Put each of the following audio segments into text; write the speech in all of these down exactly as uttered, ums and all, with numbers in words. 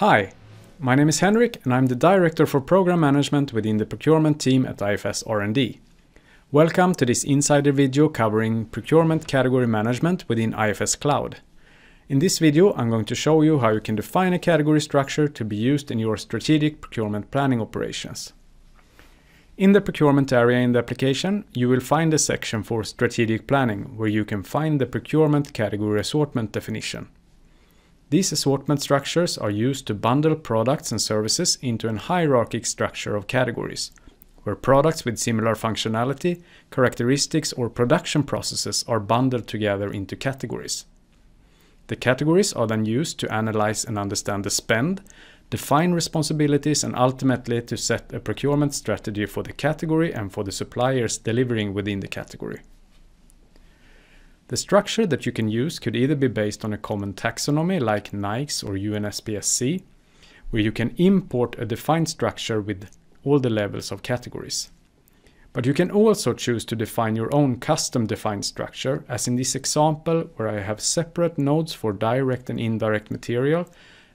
Hi, my name is Henrik and I'm the Director for Program Management within the Procurement team at I F S R and D. Welcome to this insider video covering Procurement Category Management within I F S Cloud. In this video, I'm going to show you how you can define a category structure to be used in your strategic procurement planning operations. In the procurement area in the application, you will find a section for strategic planning where you can find the procurement category assortment definition. These assortment structures are used to bundle products and services into an hierarchic structure of categories, where products with similar functionality, characteristics, or production processes are bundled together into categories. The categories are then used to analyze and understand the spend, define responsibilities, and ultimately to set a procurement strategy for the category and for the suppliers delivering within the category. The structure that you can use could either be based on a common taxonomy like N I C S or U N S P S C, where you can import a defined structure with all the levels of categories. But you can also choose to define your own custom defined structure, as in this example where I have separate nodes for direct and indirect material,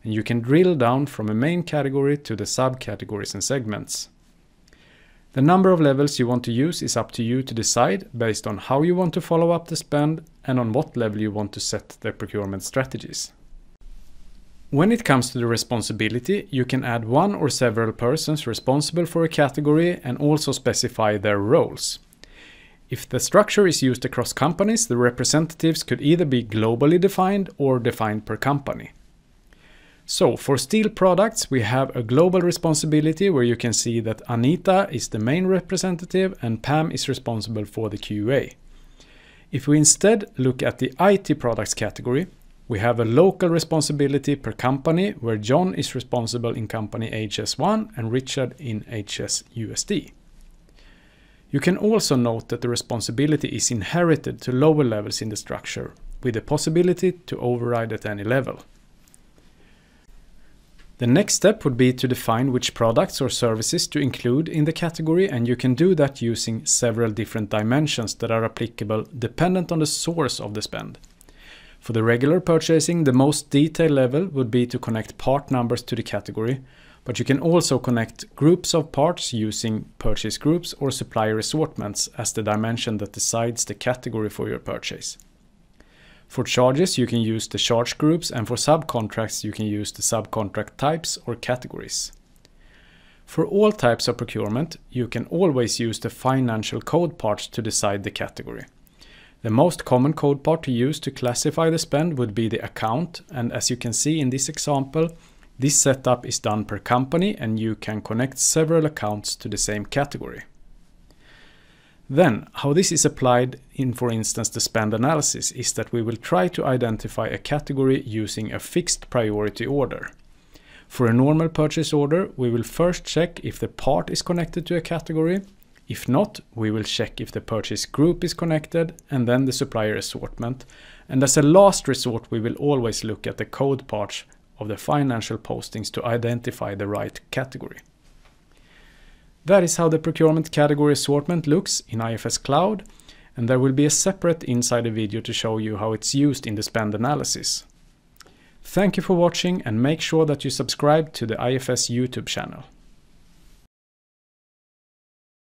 and you can drill down from a main category to the subcategories and segments. The number of levels you want to use is up to you to decide based on how you want to follow up the spend and on what level you want to set the procurement strategies. When it comes to the responsibility, you can add one or several persons responsible for a category and also specify their roles. If the structure is used across companies, the representatives could either be globally defined or defined per company. So, for steel products, we have a global responsibility where you can see that Anita is the main representative and Pam is responsible for the Q A. If we instead look at the I T products category, we have a local responsibility per company where John is responsible in company H S one and Richard in H S U S D. You can also note that the responsibility is inherited to lower levels in the structure, with the possibility to override at any level. The next step would be to define which products or services to include in the category, and you can do that using several different dimensions that are applicable dependent on the source of the spend. For the regular purchasing, the most detailed level would be to connect part numbers to the category, but you can also connect groups of parts using purchase groups or supplier assortments as the dimension that decides the category for your purchase. For charges, you can use the charge groups, and for subcontracts, you can use the subcontract types or categories. For all types of procurement, you can always use the financial code parts to decide the category. The most common code part to use to classify the spend would be the account, and as you can see in this example, this setup is done per company and you can connect several accounts to the same category. Then, how this is applied in, for instance, the spend analysis is that we will try to identify a category using a fixed priority order. For a normal purchase order, we will first check if the part is connected to a category. If not, we will check if the purchase group is connected and then the supplier assortment. And as a last resort, we will always look at the code parts of the financial postings to identify the right category. That is how the procurement category assortment looks in I F S Cloud, and there will be a separate insider video to show you how it's used in the spend analysis. Thank you for watching, and make sure that you subscribe to the I F S YouTube channel.